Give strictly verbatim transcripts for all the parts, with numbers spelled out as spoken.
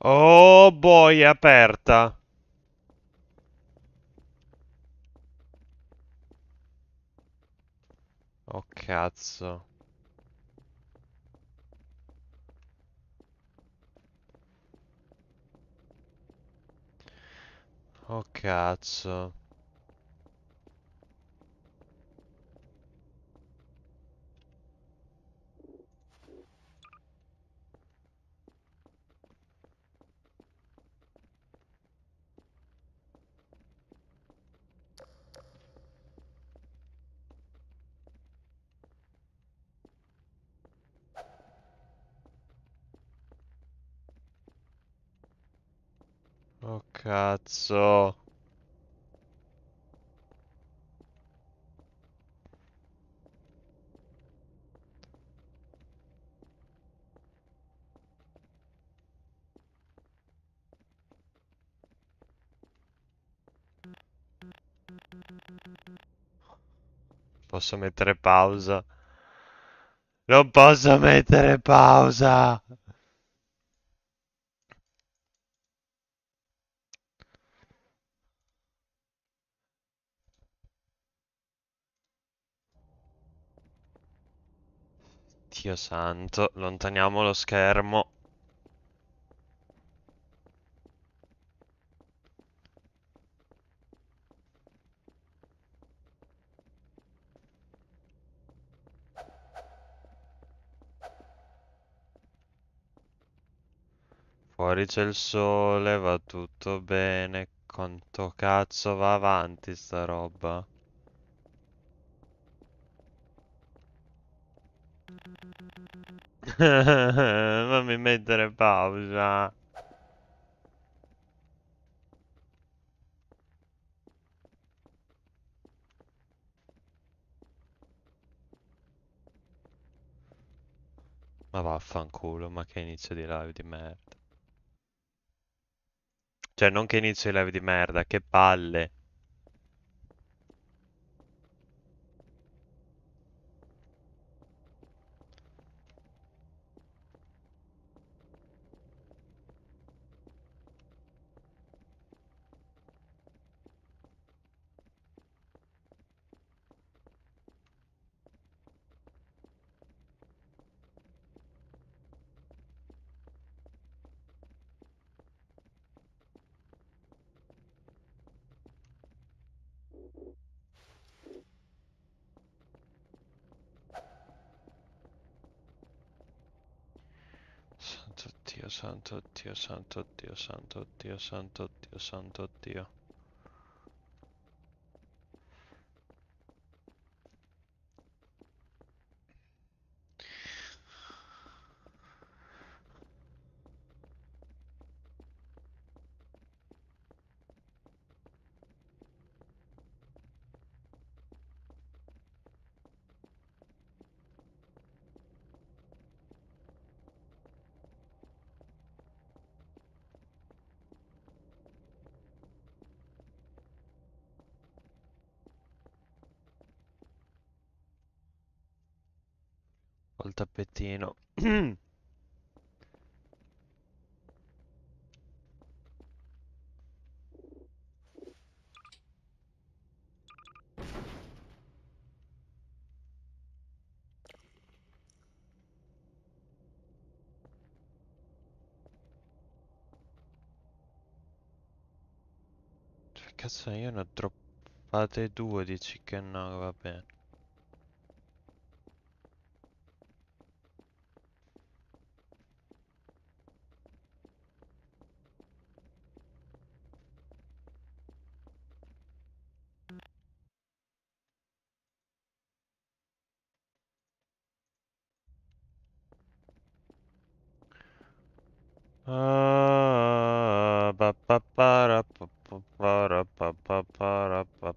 Oh boy, è aperta. Oh cazzo. Oh cazzo. Oh cazzo. Posso mettere pausa? Non posso mettere pausa. Dio santo, lontaniamo lo schermo. Fuori c'è il sole, va tutto bene. Quanto cazzo va avanti sta roba? Fammi mettere pausa. Ma vaffanculo, ma che inizio di live di merda. Cioè non che inizio di live di merda, che palle. Dio santo, Dio santo, Dio santo, Dio santo, Dio santo, Dio. Il tappetino. Cioè, cazzo, io ne ho droppate due di chicken no, va bene. Ah, pa pa pa pa pa pa pa pa pa pa pa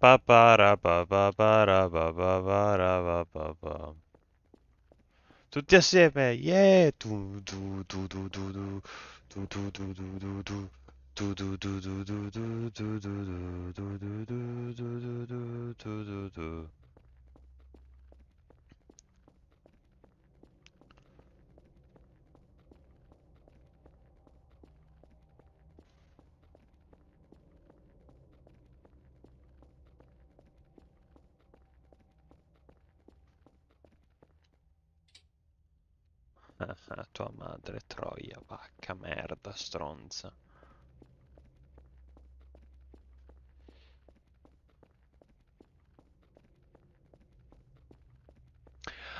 pa pa pa pa pa pa pa pa. Tutti assieme, yeah! Tu tu tu tu tu tu tu tu tu tu tu tu tu tu tu tu tu tu tu tu tu tu. Ah, tua madre, troia, vacca, merda, stronza.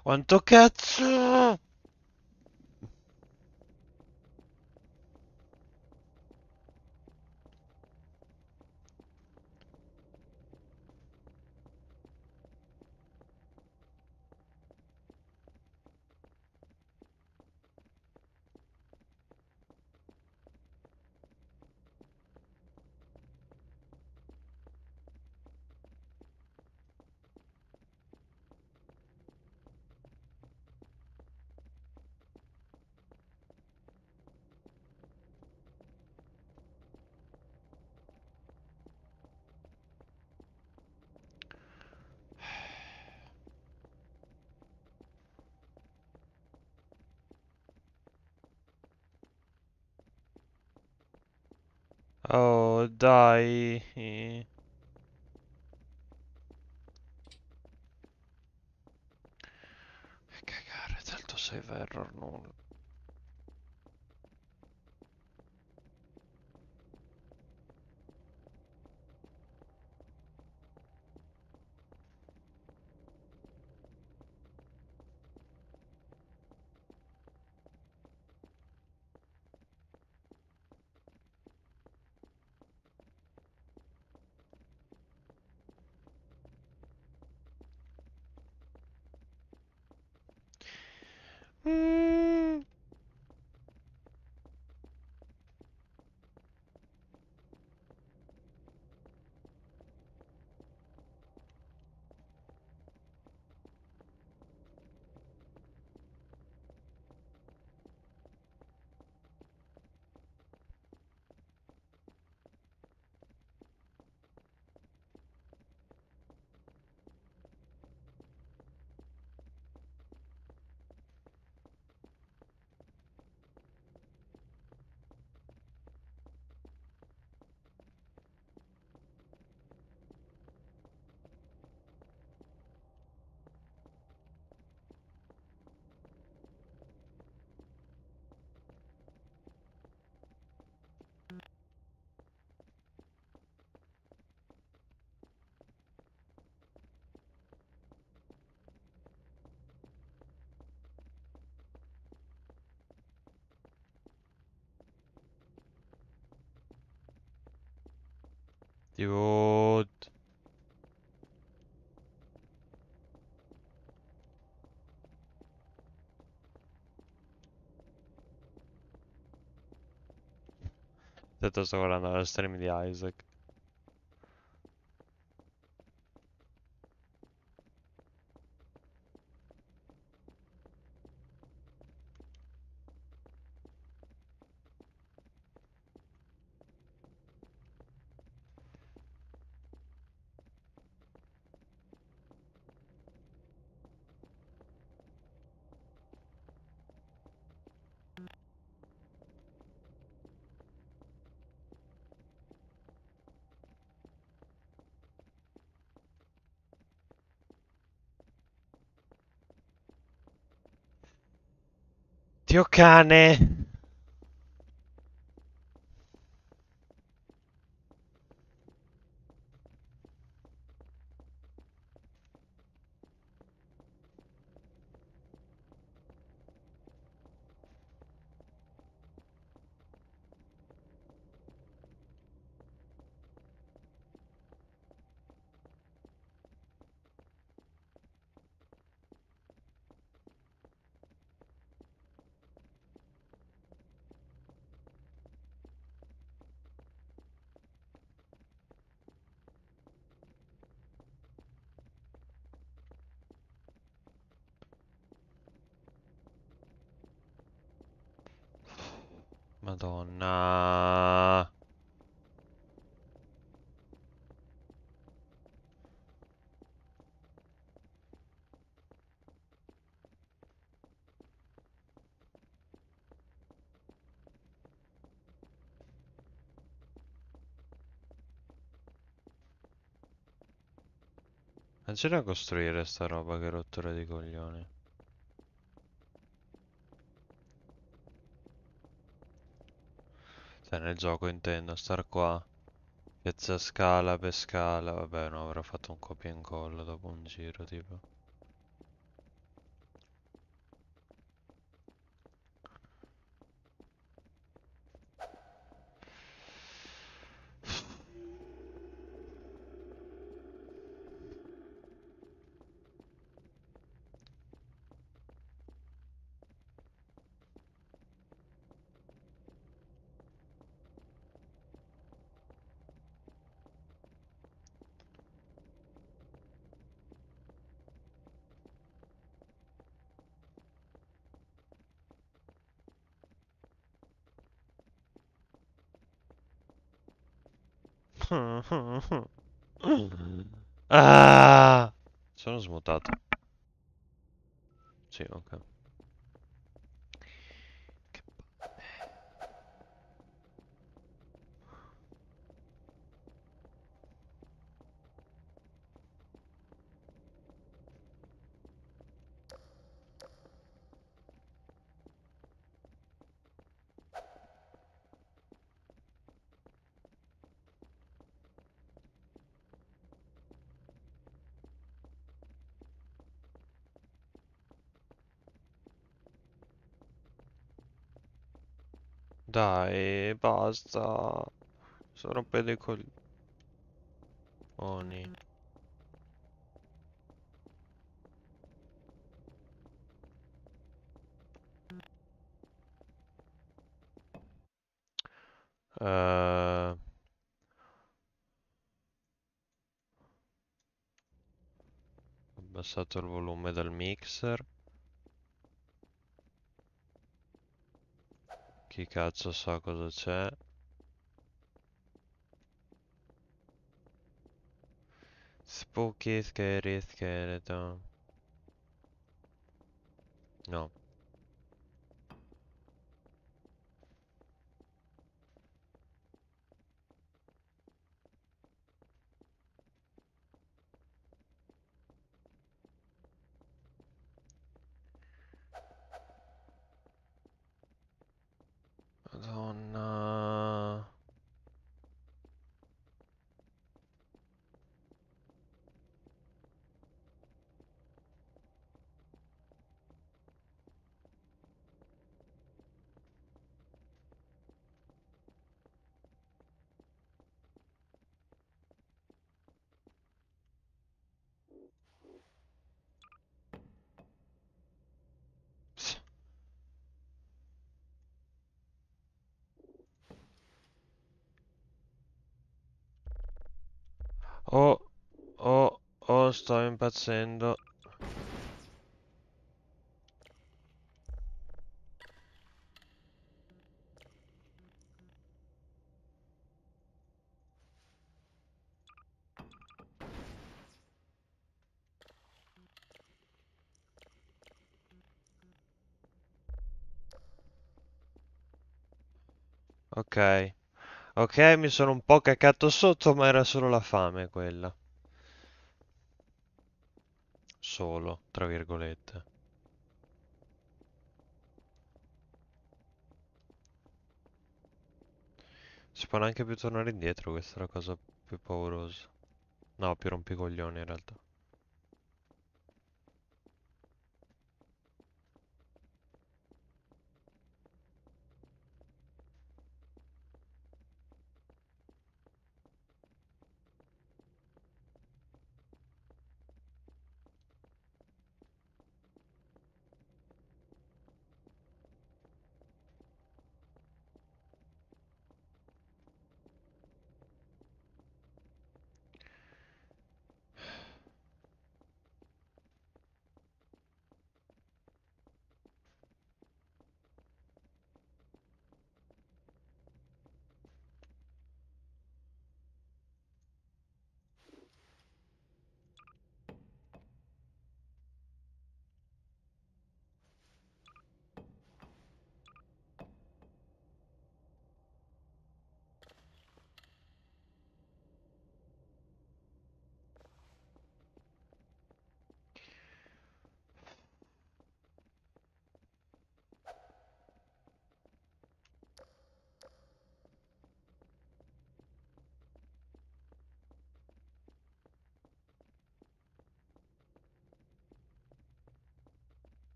Quanto cazzo! Oh, dai. Cagare, tanto save error nulla. Dude. Tanto sto guardando lo stream di Isaac. Dio cane! Madonna. Non c'era a costruire sta roba, che rottura di coglioni. Cioè nel gioco intendo, star qua. Piazza Scala, Pescala, vabbè no, avrò fatto un copia e incolla dopo un giro tipo. Ah! Sono smutato. Sì, ok. Che palle. Dai, basta. Sono pedicoli. Oni. Uh. Ho abbassato il volume del mixer. Chi cazzo sa cosa c'è? Spooky scary skeleton. No. Madonna. Oh, oh, oh, sto impazzendo. Ok. Ok, mi sono un po' caccato sotto, ma era solo la fame quella. Solo, tra virgolette. Si può neanche più tornare indietro, questa è la cosa più paurosa. No, più rompicoglioni in realtà.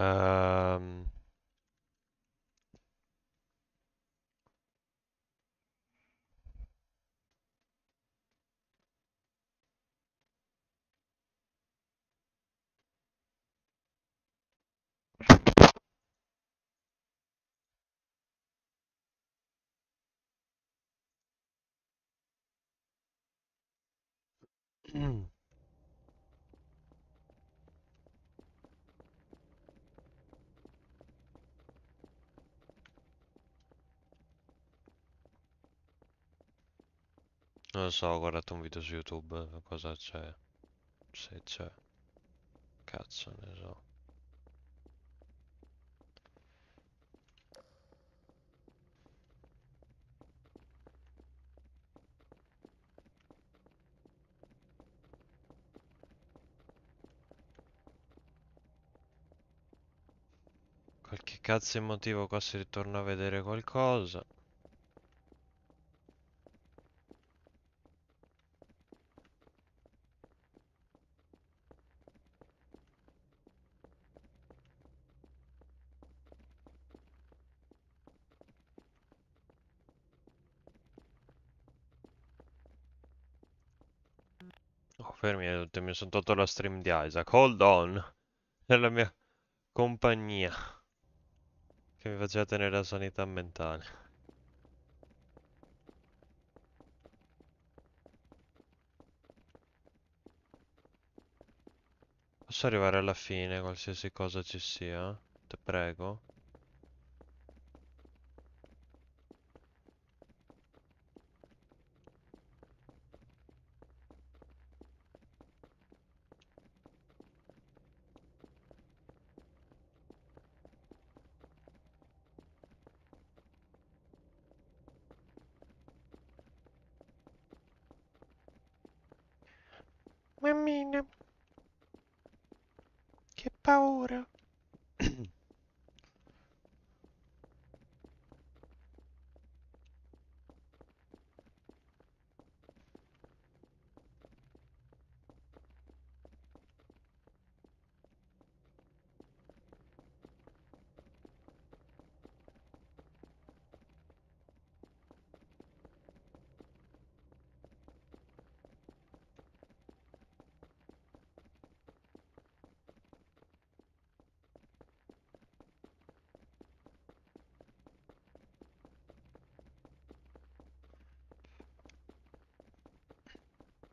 Um, non so, ho guardato un video su YouTube, cosa c'è, se c'è, cazzo ne so. Qualche cazzo di motivo qua si ritorna a vedere qualcosa. Oh, fermi, mi sono tolto la stream di Isaac. Hold on, è la mia compagnia che mi faceva tenere la sanità mentale. Posso arrivare alla fine, qualsiasi cosa ci sia? Te prego. Mammina, che paura.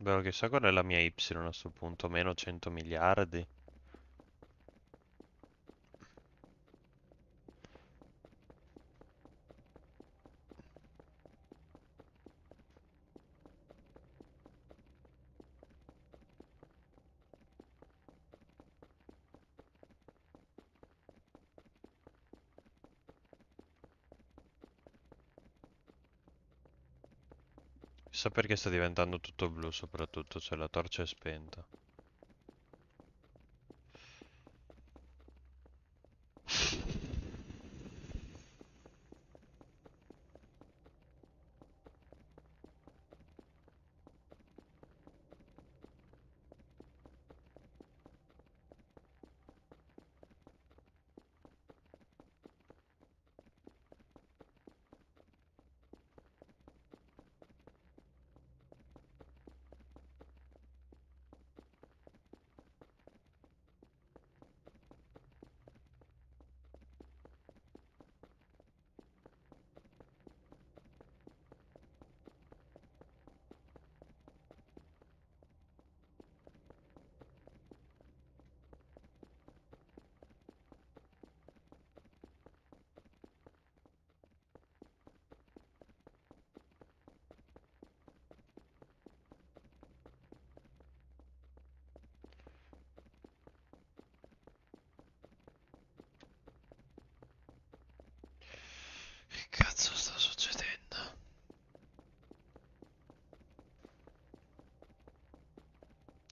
Però chissà qual è la mia Y a questo punto, meno cento miliardi. Chissà perché sta diventando tutto blu, soprattutto se la torcia è spenta.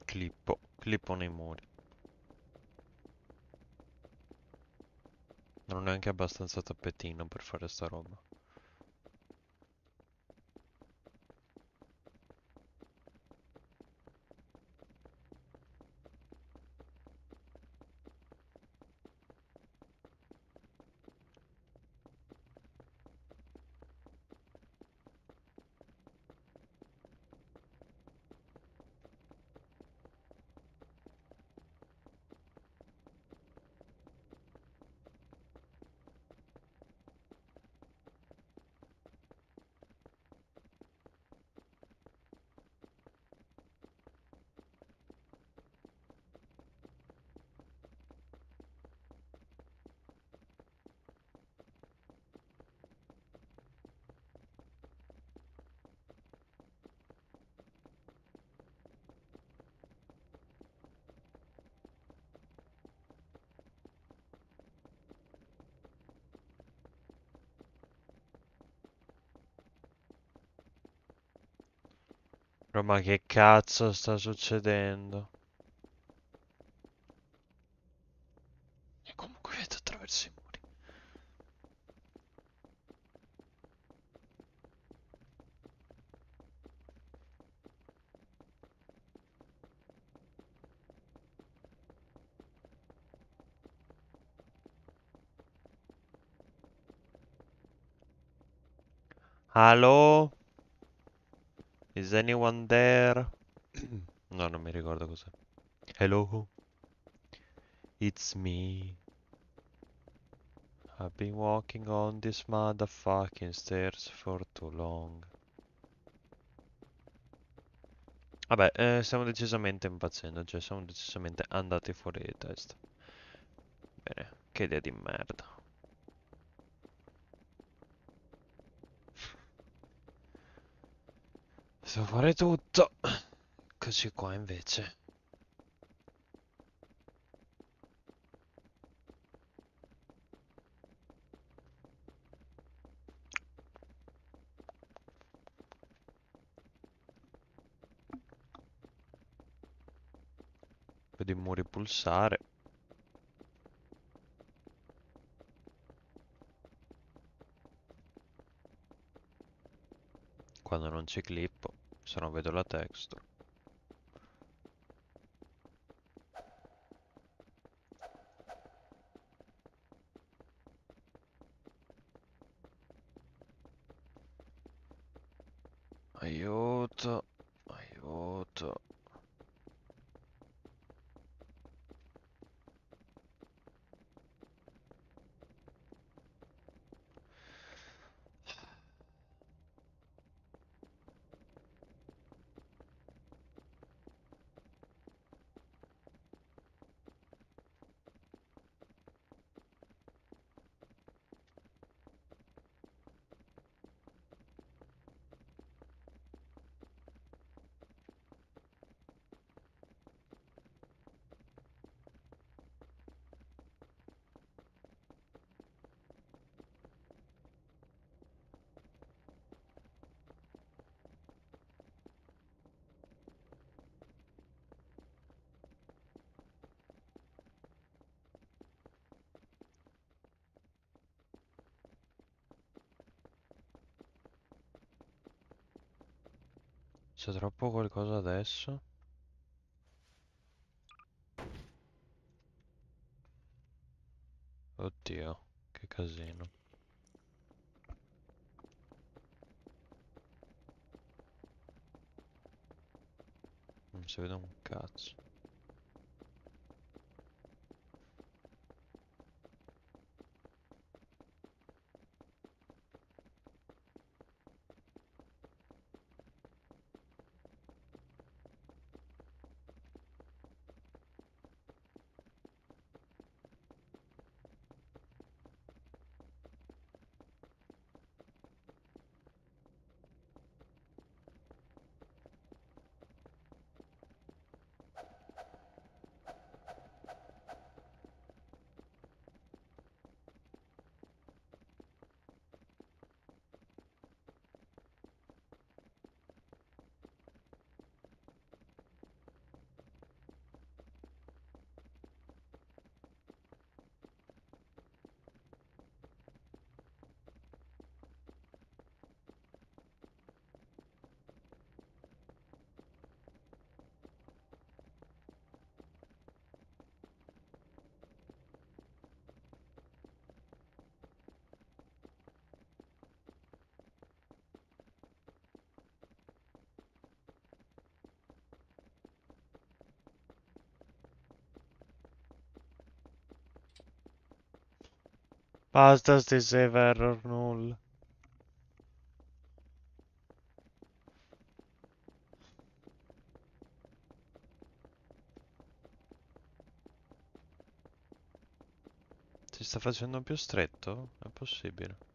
Clippo, clippo nei muri. Non ho neanche abbastanza tappetino per fare sta roba. Però ma che cazzo sta succedendo? E comunque vedo attraverso i muri. Allo? Is anyone there? No, non mi ricordo cos'è. Hello? It's me. I've been walking on this motherfucking stairs for too long. Vabbè, eh, stiamo decisamente impazzendo, cioè siamo decisamente andati fuori di testa. Bene, che idea di merda. Devo fare tutto. Così qua invece. Vedo i muri pulsare. Quando non ci clippo. Se non vedo la texture. Aiuto, aiuto. C'è troppo qualcosa adesso? Oddio, che casino. Non si vede un cazzo. Basta sti save error null. Si sta facendo più stretto? È possibile.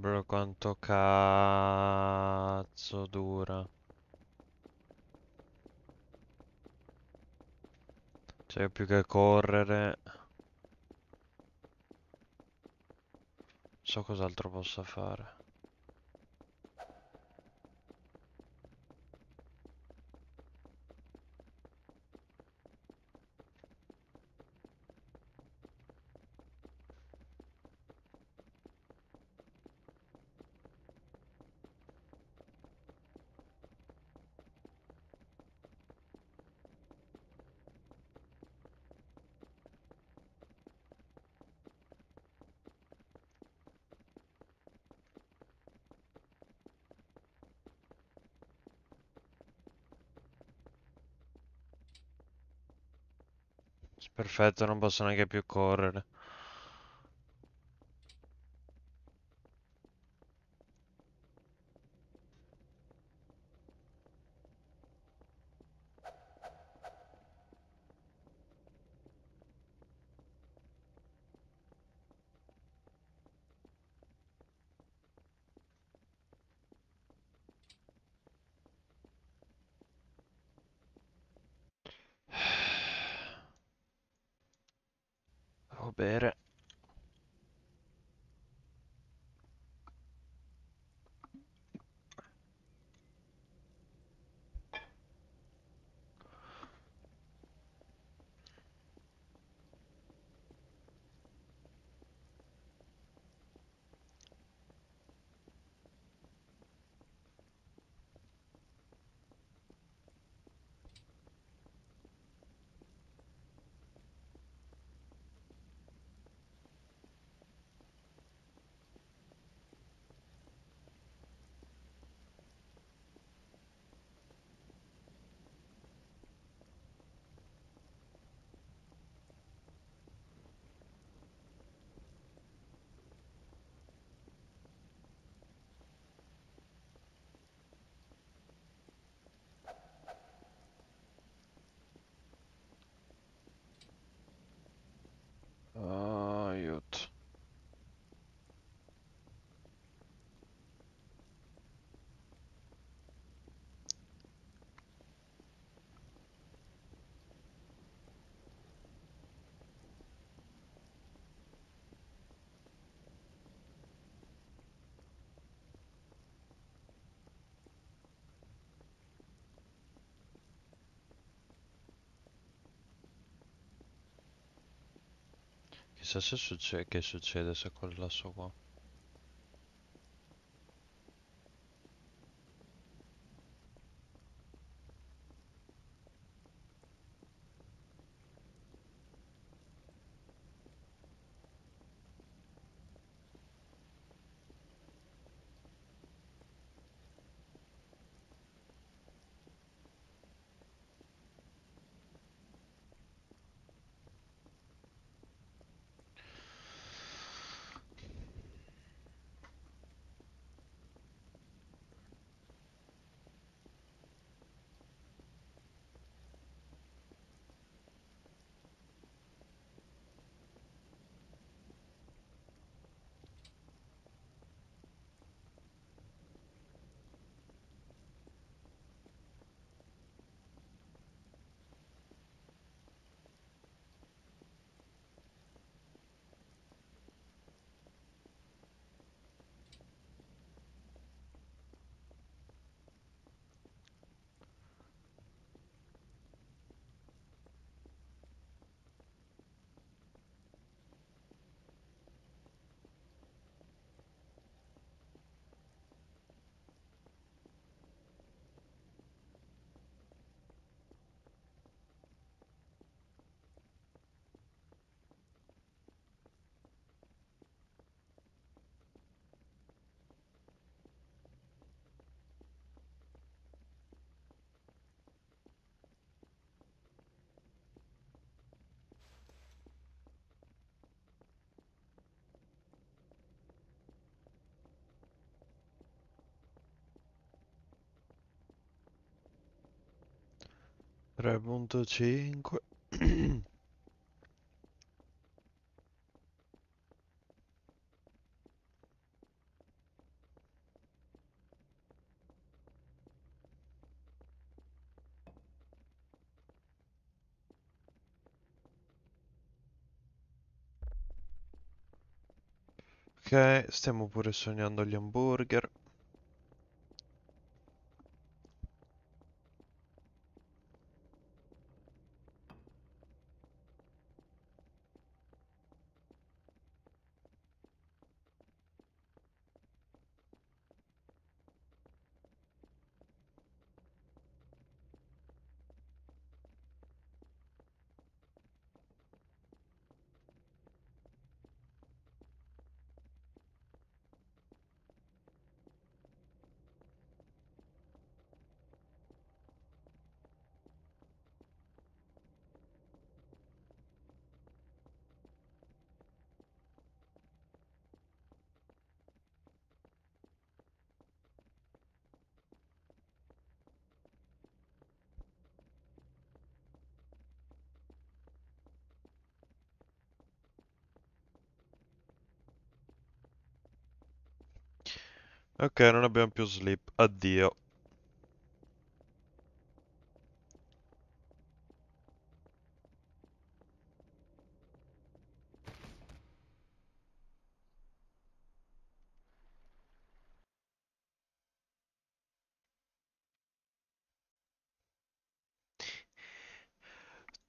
Bro, quanto cazzo dura. Cioè, più che correre, non so cos'altro possa fare. Perfetto, non posso neanche più correre. Bere. Chissà se succede, che succede se collasso qua. tre punto cinque Ok, stiamo pure sognando gli hamburger. Ok, non abbiamo più sleep, addio.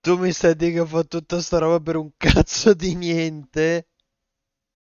Tu mi stai a dire che ho fatto tutta sta roba per un cazzo di niente?